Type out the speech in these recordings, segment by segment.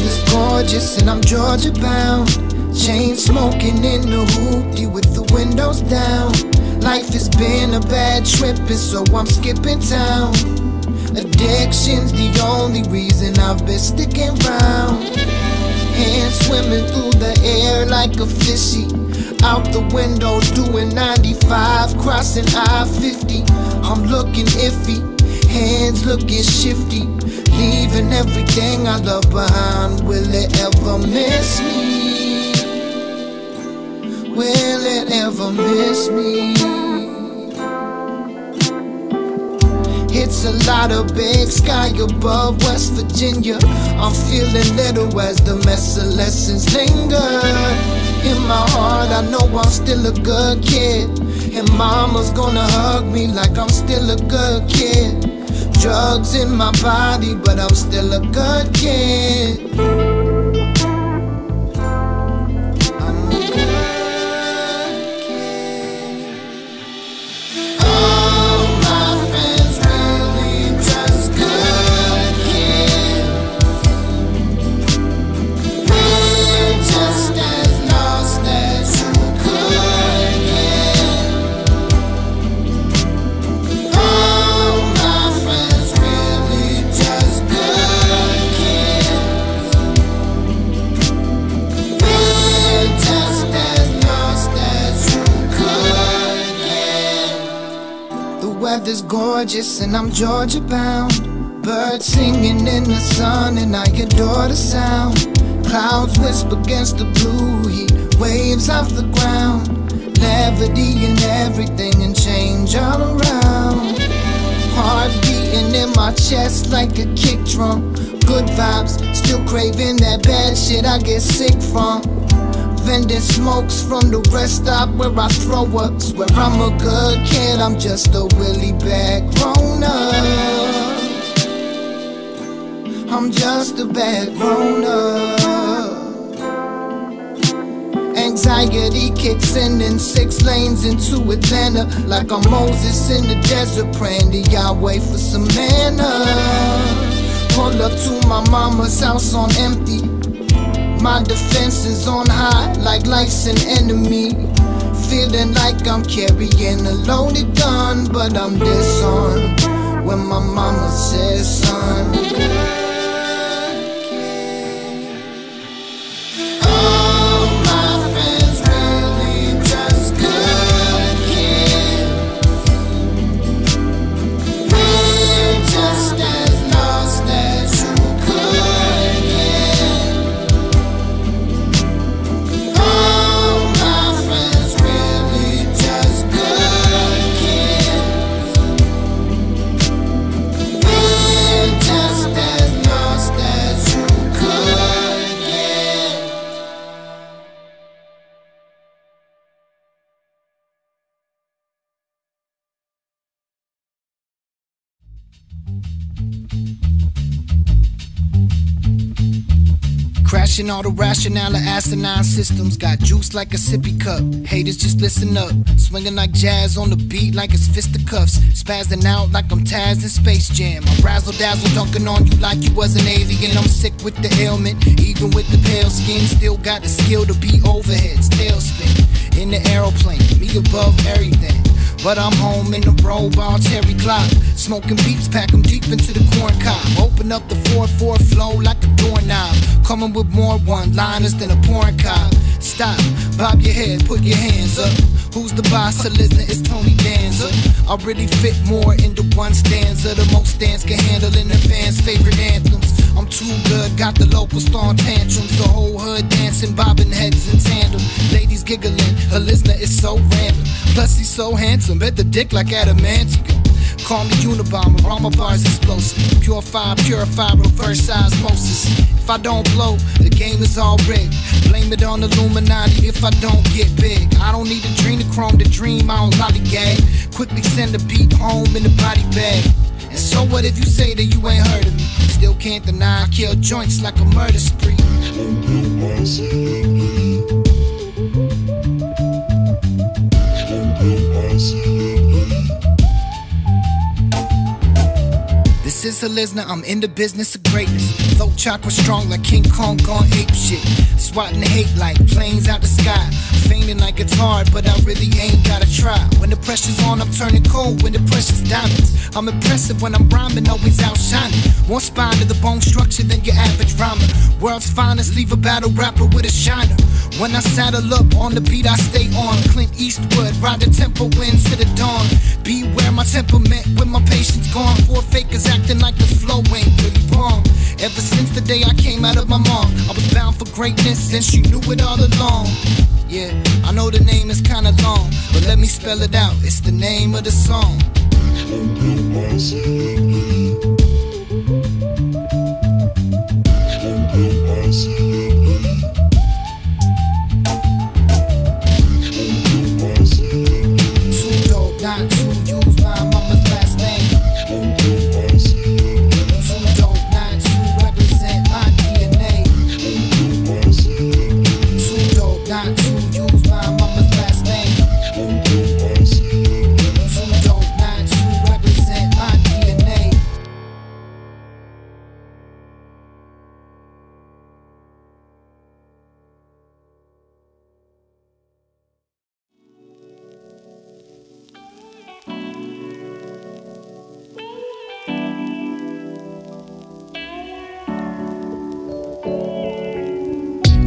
mind is gorgeous and I'm Georgia bound. Chain smoking in the hoopty with the windows down. Life has been a bad trip and so I'm skipping town. Addiction's the only reason I've been sticking round. Hands swimming through the air like a fishy. Out the window doing 95, crossing I-50. I'm looking iffy, hands looking shifty. Leaving everything I love behind. Will it ever miss me? Will it ever miss me? It's a lot of big sky above West Virginia. I'm feeling little as the mess of lessons linger. In my heart I know I'm still a good kid, and mama's gonna hug me like I'm still a good kid. Drugs in my body, but I'm still a good kid. I'm a good kid. All my friends really just good kids. We're just as lost as you could. Weather's gorgeous and I'm Georgia bound. Birds singing in the sun and I adore the sound. Clouds whisper against the blue heat, waves off the ground. Levity in everything and change all around. Heart beating in my chest like a kick drum. Good vibes, still craving that bad shit I get sick from. Vending smokes from the rest stop where I throw up. Swear I'm a good kid, I'm just a really bad grown-up. I'm just a bad grown-up. Anxiety kicks in 6 lanes into Atlanta. Like I'm Moses in the desert praying to Yahweh for some manna. Pull up to my mama's house on empty. My defense is on high like life's an enemy. Feeling like I'm carrying a loaded gun, but I'm disarmed when my mama says, son, good kid. All my friends really just good kids. We're just as lost as you could. Crashing all the rationale of asinine systems. Got juice like a sippy cup. Haters just listen up. Swinging like jazz on the beat like it's fisticuffs. Spazzing out like I'm Taz in Space Jam. I'm razzle-dazzle dunking on you like you was an avian. I'm sick with the ailment, even with the pale skin. Still got the skill to be overheads, tailspin. In the aeroplane, me above everything. But I'm home in the robe, all cherry clock. Smoking beats, pack them deep into the corn cob. Open up the 4-4 flow like a doorknob. Coming with more one-liners than a porn cob. Stop, bob your head, put your hands up. Who's the boss? So listen, it's Tony Danza. I really fit more into one stanza. The most stands can handle in the fans' favorite anthems. I'm too good, got the locals throwing tantrums. The whole hood dancing, bobbing heads in tandem. Ladies giggling, her listener is so random. Plus he's so handsome, bet the dick like adamantium. Call me Unabomber, all my bars explosive. Purify, reverse osmosis. If I don't blow, the game is all rigged. Blame it on Illuminati if I don't get big. I don't need a dream to chrome the dream, I don't lollygag. Quickly send the beat home in the body bag. And so what if you say that you ain't heard of me? Still can't deny I kill joints like a murder spree. This is Mr. Lisner, I'm in the business of greatness. Low chakra strong like King Kong gone ape shit. Swatting hate like planes out the sky. Feigning like it's hard, but I really ain't gotta try. When the pressure's on, I'm turning cold. When the pressure's diamonds, I'm impressive when I'm rhyming, always outshining. One spine to the bone structure than your average rhymer. World's finest, leave a battle rapper with a shiner. When I saddle up on the beat, I stay on. Clint Eastwood, ride the tempo into the dawn. Beware my temperament when my patience gone. Four fakers acting like the flow ain't really wrong. Ever since the day I came out of my mom, I was bound for greatness and she knew it all along. Yeah, I know the name is kinda long, but let me spell it out, it's the name of the song.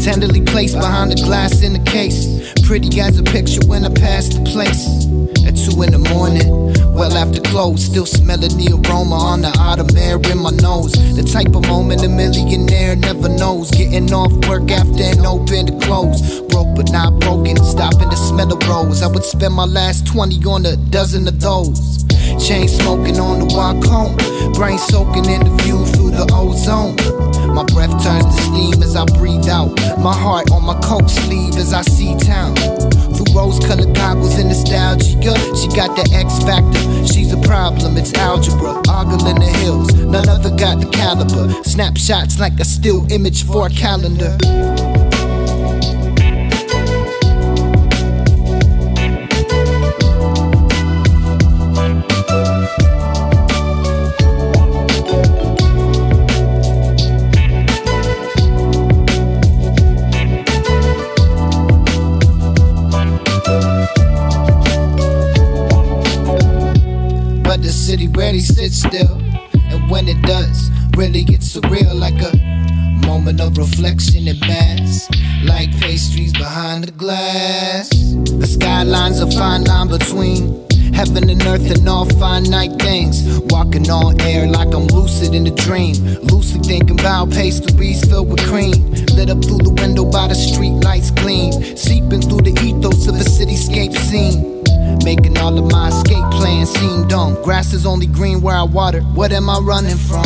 Tenderly placed behind the glass in the case. Pretty as a picture when I pass the place. At 2 in the morning, well after close. Still smelling the aroma on the autumn air in my nose. The type of moment a millionaire never knows. Getting off work after an open to close. Broke but not broken, stopping to smell a rose. I would spend my last 20 on a dozen of those. Chain smoking on the walk home. Brain soaking in the view through the ozone. My breath turns to steam as I breathe out. My heart on my coat sleeve as I see town. Through rose-colored goggles and nostalgia. She got the X factor. She's a problem, it's algebra. Ogle in the hills, none other got the caliber. Snapshots like a still image for a calendar. He sits still, and when it does, really gets surreal, like a moment of reflection in mass, like pastries behind the glass. The skyline's a fine line between heaven and earth and all finite things. Walking on air like I'm lucid in a dream. Loosely thinking about pastries filled with cream. Lit up through the window by the street lights gleam. Seeping through the ethos of a cityscape scene. Making all of my escape plans seem dumb. Grass is only green where I water. What am I running from?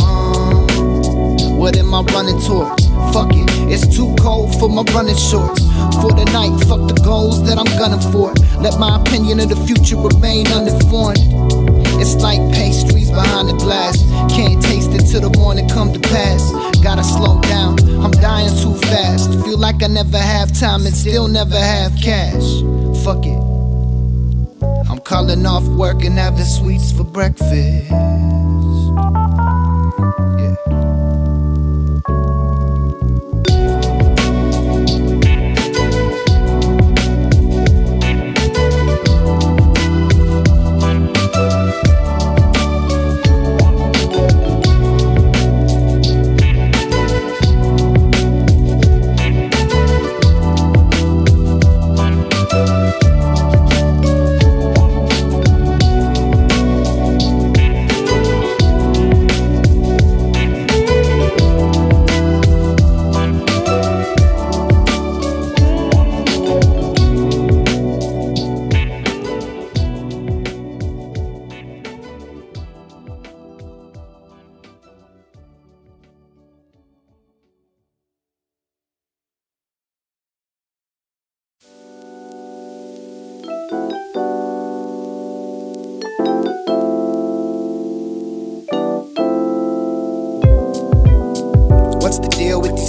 What am I running towards? Fuck it, it's too cold for my running shorts. For the night, fuck the goals that I'm gunning for. Let my opinion of the future remain uninformed. It's like pastries behind the glass. Can't taste it till the morning come to pass. Gotta slow down, I'm dying too fast. Feel like I never have time and still never have cash. Fuck it, I'm calling off work and having sweets for breakfast. Yeah.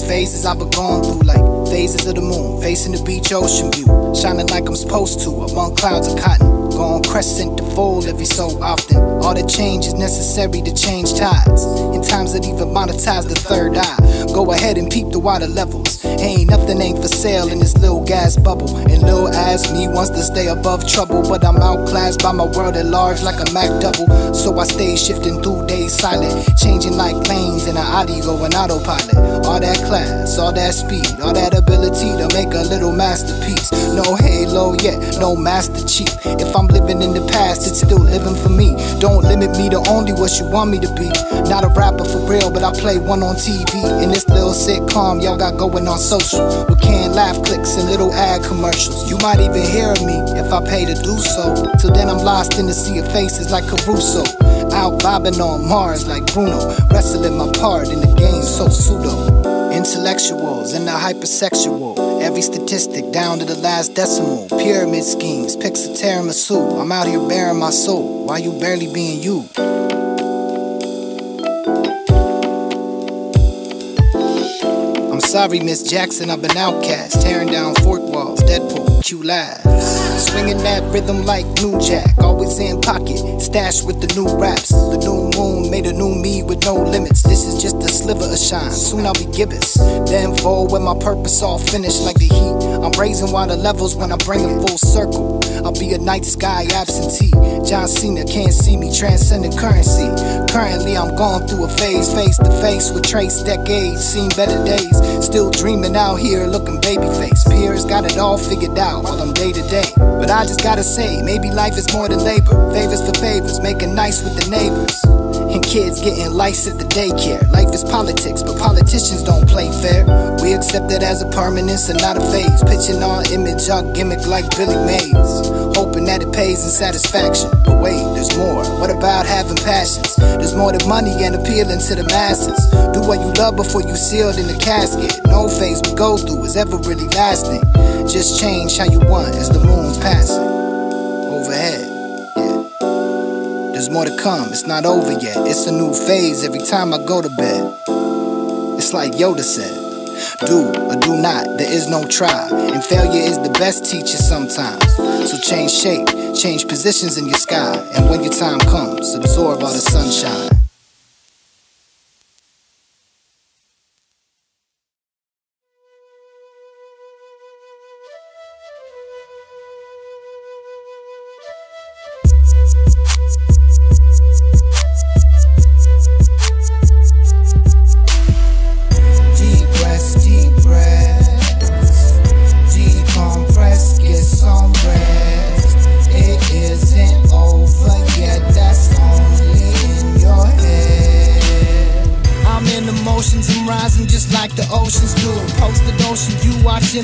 Phases I've been going through, like phases of the moon, facing the beach, ocean view, shining like I'm supposed to among clouds of cotton. on crescent to fold every so often. All the change is necessary to change tides. In times that even monetize the third eye. Go ahead and peep the water levels. Ain't nothing ain't for sale in this little gas bubble. And little ass me wants to stay above trouble, but I'm outclassed by my world at large like a Mac double. So I stay shifting through days silent, changing like planes in an audio and autopilot. All that class, all that speed, all that ability to make a little masterpiece. No halo yet, no master chief. If I'm living in the past, it's still living for me. Don't limit me to only what you want me to be. Not a rapper for real, but I play one on TV. In this little sitcom y'all got going on social, with canned laugh clicks and little ad commercials. You might even hear of me if I pay to do so. Till then I'm lost in the sea of faces like Caruso. Out vibing on Mars like Bruno, wrestling my part in the game so pseudo. Intellectuals and the hypersexual, every statistic down to the last decimal. Pyramid schemes, pixel tiramisu. I'm out here bearing my soul, why you barely being you? I'm sorry Miss Jackson, I've been outcast. Tearing down fort walls, Deadpool, Q laughs. Swinging that rhythm like New Jack, always in pocket, stashed with the new raps. The new moon made a new me with no limits. This is just a sliver of shine, soon I'll be gibbous. Then fold with my purpose all finished like the heat. I'm raising water levels when I bring it full circle. I'll be a night sky absentee. John Cena can't see me, transcending currency. Currently I'm going through a phase, face to face with trace decades, seen better days. Still dreaming out here looking baby face. Peers got it all figured out while I'm day to day. But I just gotta say, maybe life is more than labor. Favors for favors, making nice with the neighbors. And kids getting lice at the daycare. Life is politics, but politicians don't play fair. We accept it as a permanence and not a phase. Pitching our image, our gimmick like Billy Mays, hoping that it pays in satisfaction. But wait, there's more. What about having passions? There's more than money and appealing to the masses. Do what you love before you sealed in the casket. No phase we go through is ever really lasting. Just change how you want as the moon's passing overhead. Yeah. There's more to come, it's not over yet. It's a new phase every time I go to bed. It's like Yoda said, do or do not, there is no try. And failure is the best teacher sometimes. So change shape, change positions in your sky. And when your time comes, absorb all the sunshine.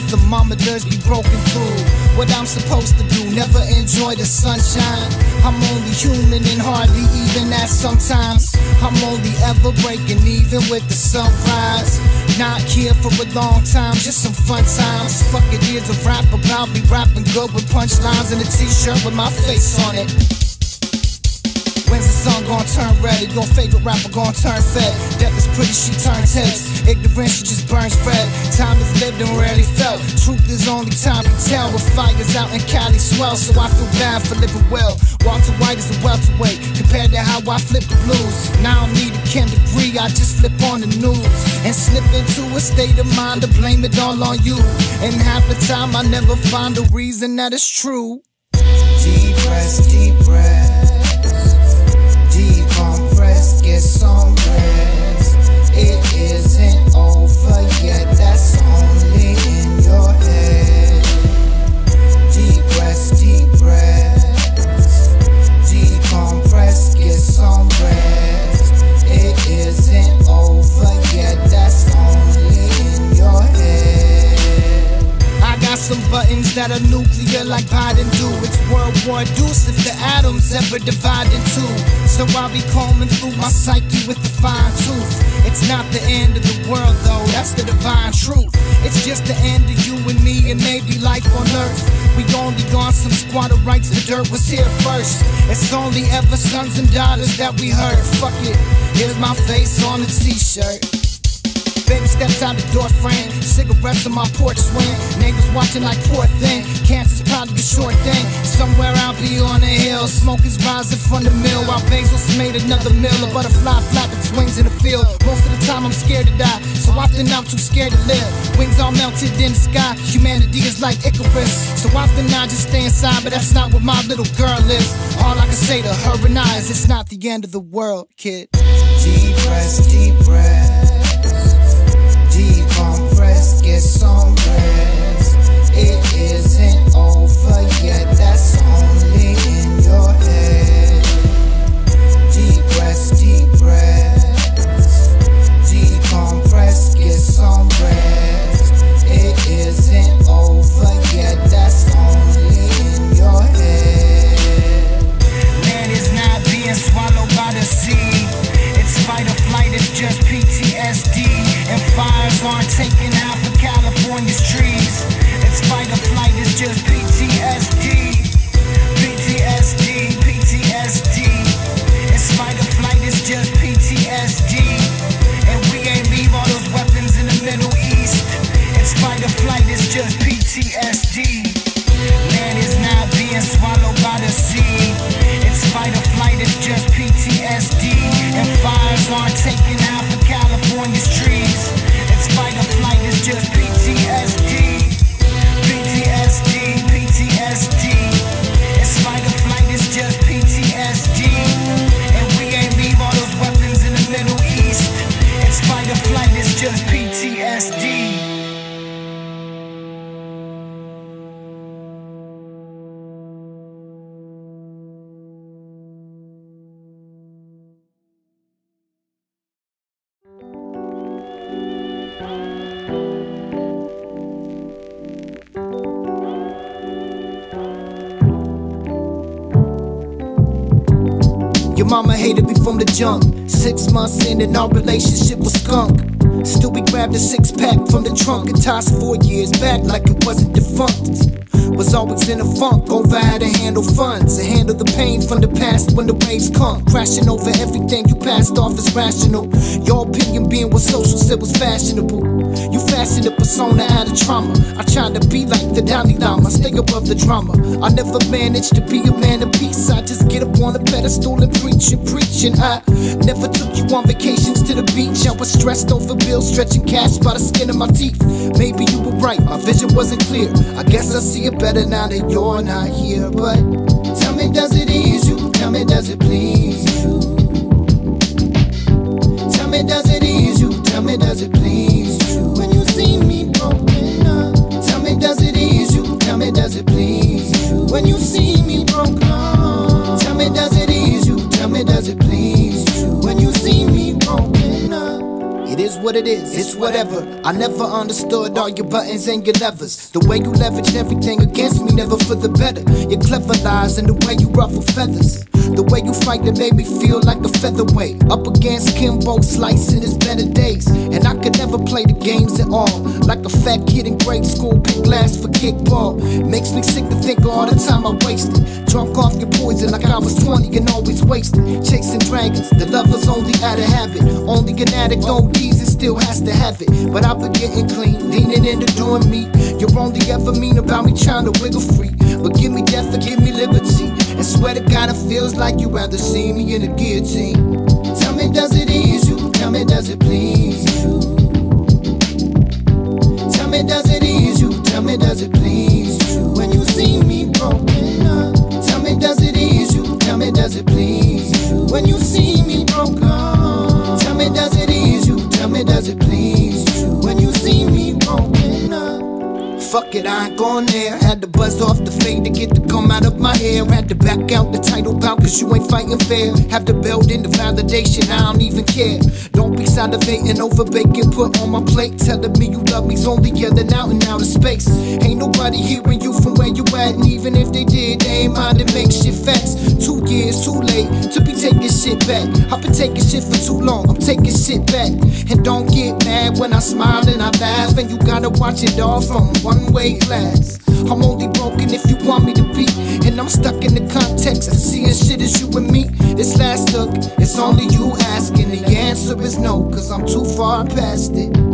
Thermometers be broken through. What I'm supposed to do, never enjoy the sunshine. I'm only human and hardly even that sometimes. I'm only ever breaking even with the sunrise. Not here for a long time, just some fun times. Fuck it, here's a rap about me, rapping good with punchlines and a t-shirt with my face on it. When's the sun gon' turn red? And your favorite rapper gon' turn fed? Death is pretty, she turns heads. Ignorance, she just burns red. Time is lived and rarely felt. Truth is only time to tell. With fires out in Cali swell, so I feel bad for living well. Walter White is a welterweight compared to how I flip the blues. Now I don't need a chem degree, I just flip on the news and slip into a state of mind to blame it all on you. And half the time I never find a reason that it's true. Deep breath, deep breath. Get some rest. It isn't over yet. That's only in your head. Deep breaths, deep breaths. Decompress, get some rest. It isn't over yet. That's only in your head. I got some buttons that are nuclear like Biden do. It's World War Deuce if the atoms ever divide in two. So I'll be combing through my psyche with a fine tooth. It's not the end of the world though, that's the divine truth. It's just the end of you and me and maybe life on earth. We only gone some squatter rights, the dirt was here first. It's only ever sons and daughters that we hurt. Fuck it, here's my face on a t-shirt. Baby steps out the door frame, cigarettes on my porch swing. Neighbors watching like poor thing, cancer's probably a short thing. Somewhere I'll be on a hill, smoke is rising from the mill, while Basil's made another meal. A butterfly flapping its wings in the field. Most of the time I'm scared to die, so often I'm too scared to live. Wings all melted in the sky, humanity is like Icarus. So often I just stay inside, but that's not what my little girl is. All I can say to her and I is, it's not the end of the world, kid. Deep breath, decompress, get some rest. It isn't over yet, that's only in your head. Deep breath, decompress, get some rest. It isn't over yet, that's only in your head. Man is not being swallowed by the sea. Fight or flight is just PTSD, and fires aren't taking out for California's trees. It's fight or flight is just PTSD, PTSD, PTSD. It's fight or flight is just PTSD, and we ain't leave all those weapons in the Middle East. It's fight or flight is just PTSD. Man is not being swallowed by the sea. It's fight or flight is just PTSD, and fires aren't taking out for California's trees. It's fight or flight is just PTSD, PTSD, PTSD. It's fight or flight is just PTSD, and we ain't leave all those weapons in the Middle East. It's fight or flight is just PTSD. Mama hated me from the jump. 6 months in and our relationship was skunk. Still we grabbed a six-pack from the trunk and tossed 4 years back like it wasn't defunct. Was always in a funk over how to handle funds and handle the pain from the past when the waves come. Crashing over everything you passed off as rational. Your opinion being what social said was fashionable. You fashioned a persona out of trauma. I tried to be like the Dalai Lama, stay above the drama. I never managed to be a man of peace. I just get up on a pedestal and preach and preach. And I never took you on vacations to the beach. I was stressed over bills, stretching cash by the skin of my teeth. Maybe you were right, my vision wasn't clear. I guess I see it better now that you're not here. But tell me, does it ease you? Tell me, does it please you? Tell me, does it ease you? Tell me, does it please you? When you see me broken up, tell me, does it ease you? Tell me, does it please you? When you see me broken up, tell me, does it ease you? Tell me, does it please you? When you see me broken up. It is what it is, it's whatever. I never understood all your buttons and your levers. The way you leveraged everything against me, never for the better. Your clever lies and the way you ruffle feathers. The way you fight that made me feel like a featherweight. Up against Kimbo slicing his better days. And I could never play the games at all. Like a fat kid in grade school, picked last for kickball. Makes me sick to think of all the time I wasted. Drunk off your poison like I was 20 and always wasted. Chasing dragons, the lovers only out of habit. Only an addict OD and still has to have it. But I've been getting clean, leaning into doing me. You're only ever mean about me trying to wiggle free. But give me death or give me liberty, and swear to God it feels like you'd rather see me in a guillotine. Tell me, does it ease you? Tell me, does it please you? Tell me, does it ease you? Tell me, does it please you? When you see me broken up, tell me, does it ease you? Tell me, does it please you? When you see me broken up, tell me, does it ease you? Tell me, does it please you? When you see me broken up. Fuck it, I ain't going there. Had to buzz off the fade to get the gum out of my hair. Had to back out the title bout cause you ain't fighting fair. Have to build in the validation, I don't even care. Don't be salivating over bacon put on my plate. Telling me you love me's only yelling out in outer space. Ain't nobody hearing you from where you at, and even if they did, they ain't mind and make shit facts. 2 years too late to be taking shit back. I've been taking shit for too long, I'm taking shit back. And don't get mad when I smile and I laugh, and you gotta watch it all from one way glass. I'm only broken if you want me to be, and I'm stuck in the context of seeing shit as you and me. This last look, it's only you asking, the answer is no, cause I'm too far past it.